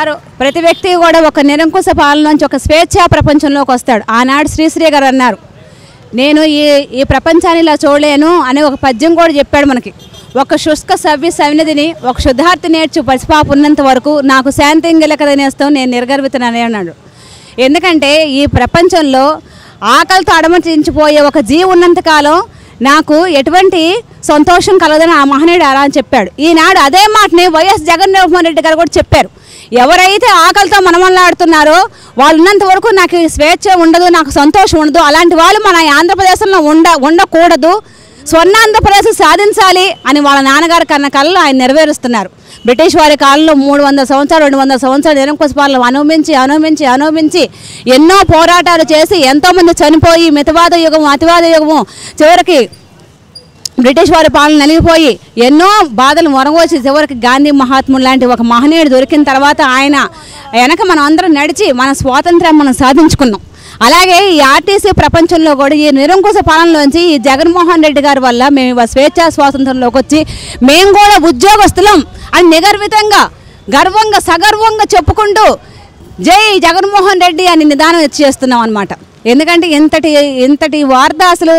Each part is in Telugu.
అందరూ ప్రతి వ్యక్తి కూడా ఒక నిరంకుశ పాలన నుంచి ఒక స్వేచ్ఛా ప్రపంచంలోకి వస్తాడు. ఆనాడు శ్రీశ్రీ గారు అన్నారు, నేను ఈ ప్రపంచాన్ని ఇలా చూడలేను అనే ఒక పద్యం కూడా చెప్పాడు మనకి. ఒక శుష్క సవ్య సవినదిని ఒక శుద్ధార్థి నేర్చు పసిపాప ఉన్నంత వరకు నాకు శాంతి గిలకదనేస్తాం నేను నిర్గర్వితనని అన్నాడు. ఎందుకంటే ఈ ప్రపంచంలో ఆకలితో అడమటించిపోయే ఒక జీవి ఉన్నంతకాలం నాకు ఎటువంటి సంతోషం కలదని ఆ మహనీయుడు అలా అని చెప్పాడు. ఈనాడు అదే మాటని వైఎస్ జగన్ మోహన్ రెడ్డి గారు కూడా చెప్పారు. ఎవరైతే ఆకలితో మనమలాడుతున్నారో వాళ్ళు ఉన్నంత వరకు నాకు స్వేచ్ఛ ఉండదు, నాకు సంతోషం ఉండదు, అలాంటి వాళ్ళు మన ఆంధ్రప్రదేశ్లో ఉండకూడదు, స్వర్ణ ఆంధ్రప్రదేశ్ సాధించాలి అని వాళ్ళ నాన్నగారు కన్న కళలు ఆయన నెరవేరుస్తున్నారు. బ్రిటిష్ వారి కాలంలో 300 సంవత్సరాలు 200 సంవత్సరాలు నిరంకుశ పాలన అనుభవించి ఎన్నో పోరాటాలు చేసి ఎంతోమంది చనిపోయి మితవాద యుగము అతివాద యుగము చివరికి బ్రిటిష్ వారి పాలన నలిగిపోయి ఎన్నో బాధలు మొరగోచి చివరికి గాంధీ మహాత్ముడు లాంటి ఒక మహనీయుడు దొరికిన తర్వాత ఆయన వెనక మనం అందరం నడిచి మన స్వాతంత్ర్యం మనం సాధించుకున్నాం. అలాగే ఈ ఆర్టీసీ ప్రపంచంలో కూడా ఈ నిరంకుశ పాలనలోంచి ఈ జగన్మోహన్ రెడ్డి గారి వల్ల మేము స్వేచ్ఛా స్వాతంత్రంలోకి వచ్చి మేము కూడా ఉద్యోగస్తులం అని నిగర్వితంగా గర్వంగా సగర్వంగా చెప్పుకుంటూ జై జగన్మోహన్ రెడ్డి అని నిదానం చేస్తున్నాం అనమాట. ఎందుకంటే ఇంతటి వార్త అసలు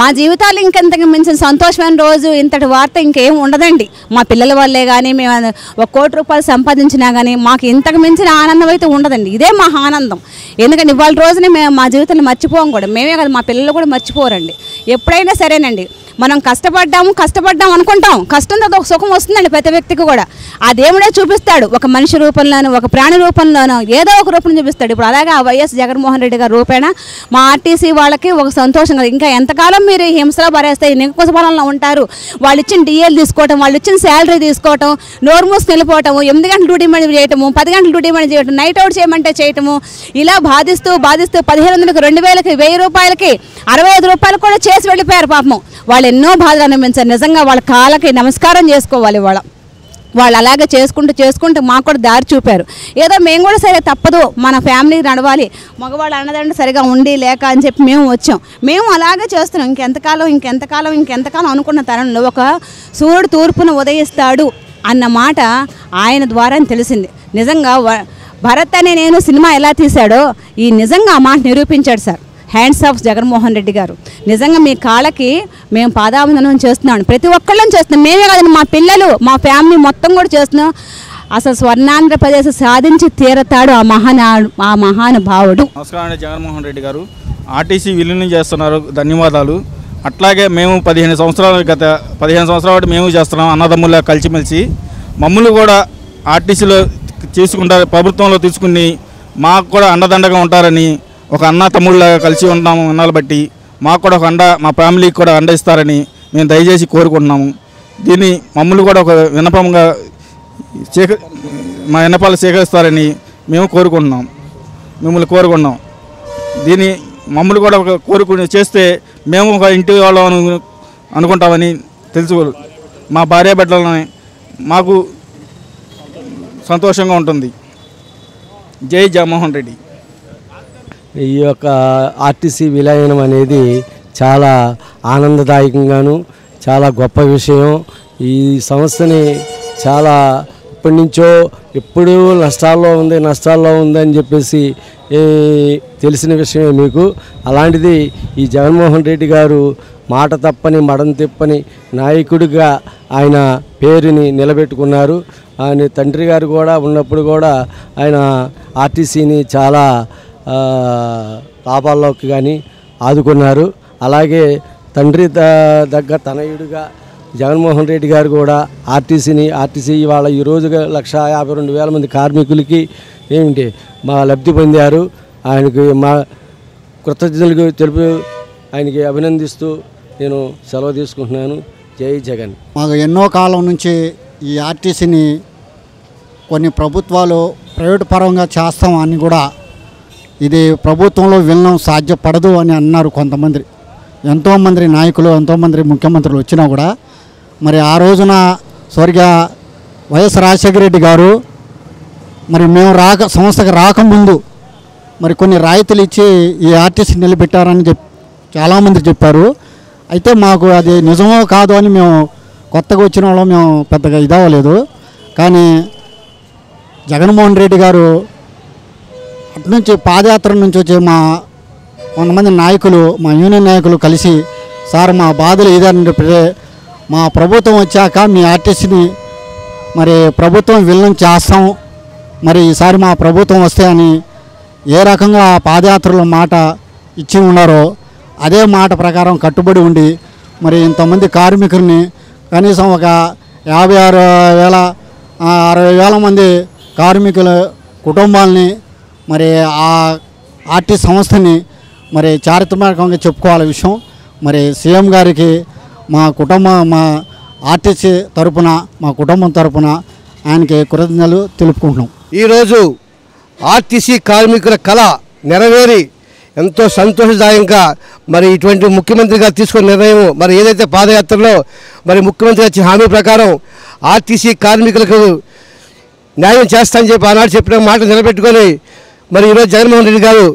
మా జీవితాలు ఇంకెంతగా మించిన సంతోషమైన రోజు ఇంతటి వార్త ఇంకేం ఉండదండి. మా పిల్లల వల్లే కానీ మేము 1 కోటి రూపాయలు సంపాదించినా కానీ మాకు ఇంతకు మించిన ఆనందం అయితే ఉండదండి. ఇదే మా ఆనందం. ఎందుకంటే ఇవాళ రోజునే మేము మా జీవితాన్ని మర్చిపోం కూడా, మేమే కదా మా పిల్లలు కూడా మర్చిపోరండి. ఎప్పుడైనా సరేనండి మనం కష్టపడ్డాం అనుకుంటాం, కష్టంతో ఒక సుఖం వస్తుందండి ప్రతి వ్యక్తికి కూడా. ఆ దేవుడే చూపిస్తాడు, ఒక మనిషి రూపంలోనూ ఒక ప్రాణి రూపంలోనూ ఏదో ఒక రూపం చూపిస్తాడు. ఇప్పుడు అలాగే ఆ వైఎస్ జగన్మోహన్ రెడ్డి గారి రూపేణ మా ఆర్టీసీ వాళ్ళకి ఒక సంతోషం కదా. ఇంకా ఎంతకాలం మీరు హింసలో భరేస్తాయి నిరంకుశ పాలనలో ఉంటారు, వాళ్ళు ఇచ్చిన డిఏలు తీసుకోవటం, వాళ్ళు ఇచ్చిన శాలరీ తీసుకోవటం, నోరు మూసుకు వెళ్ళిపోవటము, 8 గంటలు డ్యూటీ మనీ చేయటము, 10 గంటలు డ్యూటీ మనీ చేయటం, నైట్ అవుట్ చేయమంటే చేయటము, ఇలా బాధిస్తూ 1500కి 2000కి 1000 రూపాయలకి 65 రూపాయలు కూడా చేసి వెళ్ళిపోయారు. పాపం వాళ్ళు ఎన్నో బాధలు అనుభవించారు. నిజంగా వాళ్ళ కాళ్ళకి నమస్కారం చేసుకోవాలి. వాళ్ళు అలాగే చేసుకుంటూ మాకు కూడా దారి చూపారు. ఏదో మేము కూడా సరే తప్పదు మన ఫ్యామిలీ నడవాలి, మగవాళ్ళు అన్నదండి సరిగా ఉండి లేక అని చెప్పి మేము వచ్చాం. మేము అలాగే చేస్తున్నాం. ఇంకెంతకాలం అనుకున్న తరంలో ఒక సూర్యుడు తూర్పున ఉదయిస్తాడు అన్న మాట ఆయన ద్వారా తెలిసింది. నిజంగా భరత్ అనే నేను సినిమా ఎలా తీశాడో ఈ నిజంగా ఆ మాట నిరూపించాడు sir. Hands off Jaganmohan Reddy గారు, నిజంగా మీ కాళ్ళకి మేము పాదావందనం చేస్తున్నాం. ప్రతి ఒక్కళ్ళని చేస్తున్నాం, మేమే కాదండి మా పిల్లలు మా ఫ్యామిలీ మొత్తం కూడా చేస్తున్నాం. అసలు స్వర్ణాంధ్రప్రదేశ్ సాధించి తీరతాడు ఆ మహానుభావుడు. నమస్కారం అండి జగన్మోహన్ రెడ్డి గారు, ఆర్టీసీ విలీనం చేస్తున్నారు, ధన్యవాదాలు. అట్లాగే మేము 15 సంవత్సరాలు మేము చేస్తున్నాం అన్నదమ్ముల కలిసిమెలిసి. మమ్మల్ని కూడా ఆర్టీసీలో తీసుకుంటారు, ప్రభుత్వంలో తీసుకుని మాకు కూడా అండదండగా ఉంటారని ఒక అన్న తమ్ముళ్ళగా కలిసి ఉంటాము. అన్నాలు బట్టి మాకు కూడా ఒక అండ, మా ఫ్యామిలీకి కూడా అండ ఇస్తారని మేము దయచేసి కోరుకుంటున్నాము. దీన్ని మమ్మల్ని కూడా ఒక విన్నపంగా మా విన్నపాలు సేకరిస్తారని మేము కోరుకుంటున్నాం, మిమ్మల్ని కోరుకున్నాం. దీన్ని మమ్మల్ని కూడా ఒక కోరుకుని చేస్తే మేము ఒక ఇంటి వాళ్ళం అనుకుంటామని తెలుసు. మా భార్య బిడ్డలని మాకు సంతోషంగా ఉంటుంది. జై జగన్మోహన్ రెడ్డి. ఈ యొక్క ఆర్టీసీ విలీనం అనేది చాలా ఆనందదాయకంగాను చాలా గొప్ప విషయం. ఈ సంస్థని చాలా ఇప్పటి నుంచో ఎప్పుడూ నష్టాల్లో ఉందని చెప్పేసి తెలిసిన విషయమే మీకు. అలాంటిది ఈ జగన్మోహన్ రెడ్డి గారు మాట తప్పని మడం తిప్పని నాయకుడిగా ఆయన పేరుని నిలబెట్టుకున్నారు. ఆయన తండ్రి గారు కూడా ఉన్నప్పుడు కూడా ఆయన ఆర్టీసీని చాలా లాభాల్లోకి కానీ ఆదుకున్నారు. అలాగే తండ్రి దగ్గర తనయుడిగా జగన్మోహన్ రెడ్డి గారు కూడా ఆర్టీసీ ఇవాళ ఈరోజు 1,52,000 మంది కార్మికులకి ఏమిటి మా లబ్ధి పొందారు. ఆయనకి మా కృతజ్ఞతలు తెలుపు, ఆయనకి అభినందిస్తూ నేను సెలవు తీసుకుంటున్నాను. జై జగన్. మాకు ఎన్నో కాలం నుంచి ఈ ఆర్టీసీని కొన్ని ప్రభుత్వాలు ప్రైవేటు పరంగా చేస్తాం అని కూడా, ఇది ప్రభుత్వంలో విలీనం సాధ్యపడదు అని అన్నారు కొంతమంది, ఎంతోమంది నాయకులు ఎంతోమంది ముఖ్యమంత్రులు వచ్చినా కూడా. మరి ఆ రోజున స్వర్గీయ వైఎస్ రాజశేఖర రెడ్డి గారు మరి మేము సంస్థకు రాకముందు మరి కొన్ని రాయితీలు ఇచ్చి ఈ ఆర్టీసీ నిలబెట్టారని చాలామంది చెప్పారు. అయితే మాకు అది నిజమో కాదు అని మేము కొత్తగా వచ్చిన వాళ్ళు మేము పెద్దగా ఇదవ్వలేదు. కానీ జగన్మోహన్ రెడ్డి గారు అటు నుంచి పాదయాత్ర నుంచి వచ్చే మా కొంతమంది నాయకులు మా యూనియన్ నాయకులు కలిసి సార్ మా బాధలు ఏదైనా మా ప్రభుత్వం వచ్చాక మీ ఆర్టీసీని మరి ప్రభుత్వం విలీనం చేస్తాం మరి ఈసారి మా ప్రభుత్వం వస్తే అని ఏ రకంగా పాదయాత్రలో మాట ఇచ్చి ఉన్నారో అదే మాట ప్రకారం కట్టుబడి ఉండి మరి ఇంతమంది కార్మికుల్ని కనీసం ఒక 56,000-60,000 మంది కార్మికుల కుటుంబాలని మరి ఆ ఆర్టీ సంస్థని మరి చారిత్రాత్మకంగా చెప్పుకోవాలి విషయం. మరి సీఎం గారికి మా ఆర్టీసీ తరపున మా కుటుంబం తరపున ఆయనకి కృతజ్ఞతలు తెలుపుకుంటున్నాం. ఈరోజు ఆర్టీసీ కార్మికుల కళ నెరవేరి ఎంతో సంతోషదాయంగా మరి ఇటువంటి ముఖ్యమంత్రి గారు తీసుకున్న నిర్ణయం మరి ఏదైతే పాదయాత్రలో మరి ముఖ్యమంత్రి ఇచ్చిన హామీ ప్రకారం ఆర్టీసీ కార్మికులకు న్యాయం చేస్తానని చెప్పి ఆనాడు చెప్పిన మాట నిలబెట్టుకొని మరి ఈరోజు జగన్మోహన్ రెడ్డి గారు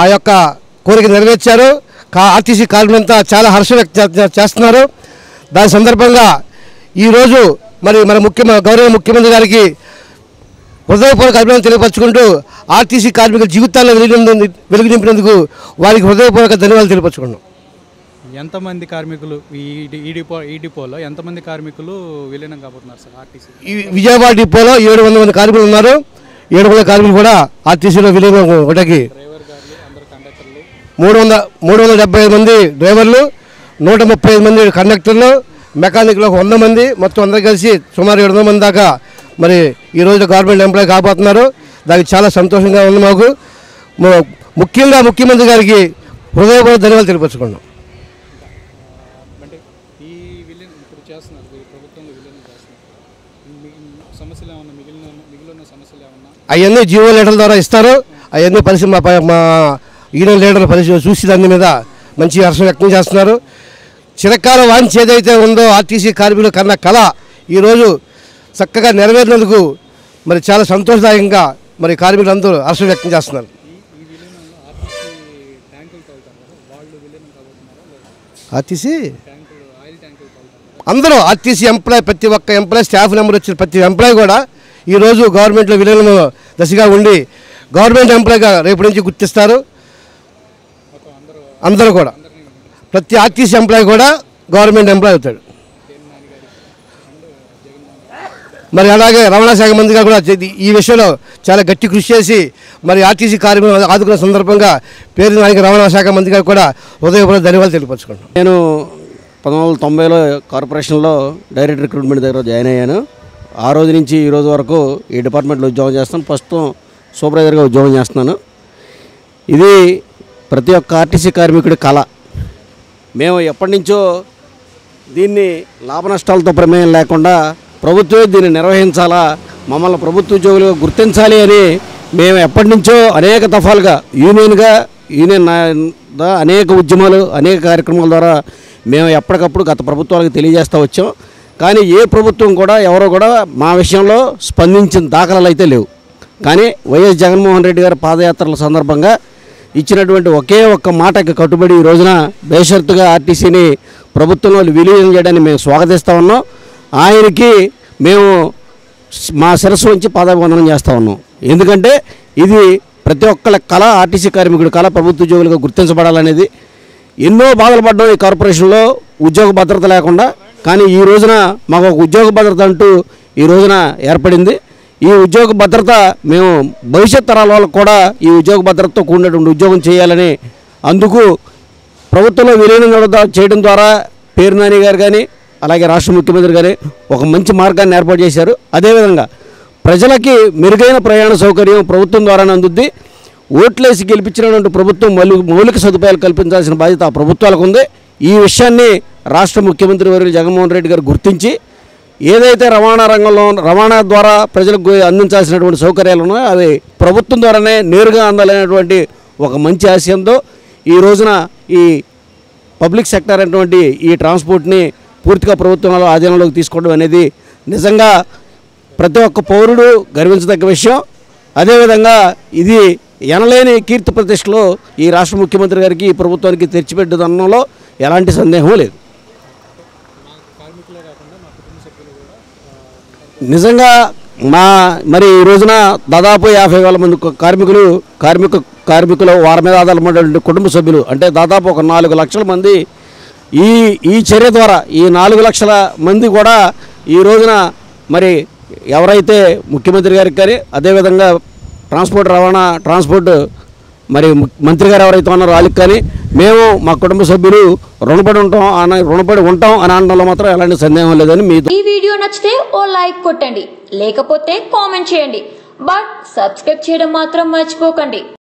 ఆ యొక్క కోరిక నెరవేర్చారు. ఆర్టీసీ కార్మికులంతా చాలా హర్షం వ్యక్తం చేస్తున్నారు. దాని సందర్భంగా ఈరోజు మరి మన గౌరవ ముఖ్యమంత్రి గారికి హృదయపూర్వక అభినందనలు తెలియపరచుకుంటూ ఆర్టీసీ కార్మికుల జీవితాల్లో వెలుగు నింపినందుకు వారికి హృదయపూర్వక ధన్యవాదాలు తెలియపరచుకుంటున్నాం. ఎంతమంది కార్మికులు ఈ డిపోలో ఎంతమంది కార్మికులు విలీనం కాబోతున్నారు సార్? ఆర్టీసీ ఈ విజయవాడ డిపోలో 700 మంది కార్మికులు ఉన్నారు. 700 కార్మికులు కూడా ఆర్టీసీలో విలీనం ఒకటికి 375 మంది డ్రైవర్లు, 135 మంది కండక్టర్లు, మెకానిక్లు 100 మంది, మొత్తం అందరూ కలిసి సుమారు 700 మంది దాకా మరి ఈరోజు గవర్నమెంట్ ఎంప్లాయీ కాబోతున్నారు. దానికి చాలా సంతోషంగా ఉంది మాకు. ముఖ్యంగా ముఖ్యమంత్రి గారికి హృదయపూర్వక ధన్యవాదాలు తెలియపరచుకున్నాం. అవన్నీ జియో లీడర్ల ద్వారా ఇస్తారు. అవన్నీ పరిస్థితి మా యూనియన్ లీడర్ల పరిస్థితి చూసి దాని మీద మంచి హర్షం వ్యక్తం చేస్తున్నారు. చిరకాల వాంఛ ఏదైతే ఉందో ఆర్టీసీ కార్మికులు కన్నా కళ ఈరోజు చక్కగా నెరవేరినందుకు మరి చాలా సంతోషదాయకంగా మరి కార్మికులందరూ హర్షం వ్యక్తం చేస్తున్నారు. ఆర్టీసీ అందరూ ఆర్టీసీ ఎంప్లాయీ ప్రతి ఒక్క ఎంప్లాయీ స్టాఫ్ నెంబర్ వచ్చిన ప్రతి ఎంప్లాయీ కూడా ఈరోజు గవర్నమెంట్లో విలీనం దశగా ఉండి గవర్నమెంట్ ఎంప్లాయీగా రేపటి నుంచి గుర్తిస్తారు. అందరూ కూడా ప్రతి ఆర్టీసీ ఎంప్లాయీ కూడా గవర్నమెంట్ ఎంప్లాయీ అవుతాడు. మరి అలాగే రవాణా శాఖ మంత్రిగా కూడా ఈ విషయంలో చాలా గట్టి కృషి చేసి మరి ఆర్టీసీ కార్మికులను ఆదుకున్న సందర్భంగా పేరు నాయకు రవాణా శాఖ మంత్రిగా కూడా హృదయపూర్వక ధన్యవాదాలు తెలియపరచుకుంటాను. నేను 1990లో కార్పొరేషన్లో డైరెక్ట్ రిక్రూట్మెంట్ దగ్గర జాయిన్ అయ్యాను. ఆ రోజు నుంచి ఈ రోజు వరకు ఈ డిపార్ట్మెంట్లో ఉద్యోగం చేస్తాను. ప్రస్తుతం సూపర్వైజర్గా ఉద్యోగం చేస్తున్నాను. ఇది ప్రతి ఒక్క ఆర్టీసీ కార్మికుడి కళ. మేము ఎప్పటి నుంచో దీన్ని లాభ నష్టాలతో ప్రమేయం లేకుండా ప్రభుత్వమే దీన్ని నిర్వహించాలా, మమ్మల్ని ప్రభుత్వ ఉద్యోగులుగా గుర్తించాలి అని మేము ఎప్పటి నుంచో అనేక దఫాలుగా యూనియన్ అనేక ఉద్యమాలు అనేక కార్యక్రమాల ద్వారా మేము ఎప్పటికప్పుడు గత ప్రభుత్వాలకు తెలియజేస్తూ వచ్చాం. కానీ ఏ ప్రభుత్వం కూడా ఎవరో కూడా మా విషయంలో స్పందించిన దాఖలాలు అయితే లేవు. కానీ వైఎస్ జగన్మోహన్ రెడ్డి గారి పాదయాత్రల సందర్భంగా ఇచ్చినటువంటి ఒకే ఒక్క మాటకి కట్టుబడి ఈ రోజున బేషరతుగా ఆర్టీసీని ప్రభుత్వంలో విలీనం చేయడాన్ని మేము స్వాగతిస్తూ ఉన్నాం. ఆయనకి మేము మా శిరస్సు నుంచి పాదాభివందనం చేస్తూ ఉన్నాం. ఎందుకంటే ఇది ప్రతి ఒక్కళ్ళ కళ, ఆర్టీసీ కార్మికుడి కళ ప్రభుత్వ ఉద్యోగులుగా గుర్తించబడాలనేది. ఎన్నో బాధలు పడ్డాం ఈ కార్పొరేషన్లో ఉద్యోగ భద్రత లేకుండా. కానీ ఈ రోజున మాకు ఒక ఉద్యోగ భద్రత అంటూ ఈ రోజున ఏర్పడింది. ఈ ఉద్యోగ భద్రత మేము భవిష్యత్ తరాల వాళ్ళకు కూడా ఈ ఉద్యోగ భద్రతతో కూడినటువంటి ఉద్యోగం చేయాలని అందుకు ప్రభుత్వంలో విలీనం చేయడం ద్వారా పేరు నాని గారు కానీ అలాగే రాష్ట్ర ముఖ్యమంత్రి గారు ఒక మంచి మార్గాన్ని ఏర్పాటు చేశారు. అదేవిధంగా ప్రజలకి మెరుగైన ప్రయాణ సౌకర్యం ప్రభుత్వం ద్వారానే అందుద్ది. ఓట్లేసి గెలిపించినటువంటి ప్రభుత్వం మౌలిక సదుపాయాలు కల్పించాల్సిన బాధ్యత ఆ ప్రభుత్వాలకు ఉంది. ఈ విషయాన్ని రాష్ట్ర ముఖ్యమంత్రి వర్యులు జగన్మోహన్ రెడ్డి గారు గుర్తించి ఏదైతే రవాణా రంగంలో రవాణా ద్వారా ప్రజలకు అందించాల్సినటువంటి సౌకర్యాలు ఉన్నాయో అవి ప్రభుత్వం ద్వారానే నేరుగా అందాలనేటువంటి ఒక మంచి ఆశయంతో ఈ రోజున ఈ పబ్లిక్ సెక్టర్ అనేటువంటి ఈ ట్రాన్స్పోర్ట్ని పూర్తిగా ప్రభుత్వం ఆధీనంలోకి తీసుకోవడం అనేది నిజంగా ప్రతి ఒక్క పౌరుడు గర్వించదగ్గ విషయం. అదేవిధంగా ఇది ఎనలేని కీర్తి ప్రతిష్టలో ఈ రాష్ట్ర ముఖ్యమంత్రి గారికి ఈ ప్రభుత్వానికి తెచ్చిపెట్టడంలో ఎలాంటి సందేహం లేదు. నిజంగా మా మరి ఈ రోజున దాదాపు 50,000 మంది కార్మికుల వారి మీద ఆధారపడిన కుటుంబ సభ్యులు అంటే దాదాపు ఒక 4 లక్షల మంది ఈ చర్య ద్వారా ఈ 4 లక్షల మంది కూడా ఈ రోజున మరి ఎవరైతే ముఖ్యమంత్రి గారికి కానీ అదే విధంగా ట్రాన్స్పోర్ట్ మరి మంత్రి గారు ఎవరైతే ఉన్నారో వాళ్ళకి కానీ మేము మా కుటుంబ సభ్యులు రుణపడి ఉంటాం అని అనడంలో మాత్రం ఎలాంటి సందేహం లేదని మీ ఈ వీడియో నచ్చితే ఓ లైక్ కొట్టండి లేకపోతే కామెంట్ చేయండి బట్ సబ్స్క్రైబ్ చేయడం మాత్రం మర్చిపోకండి।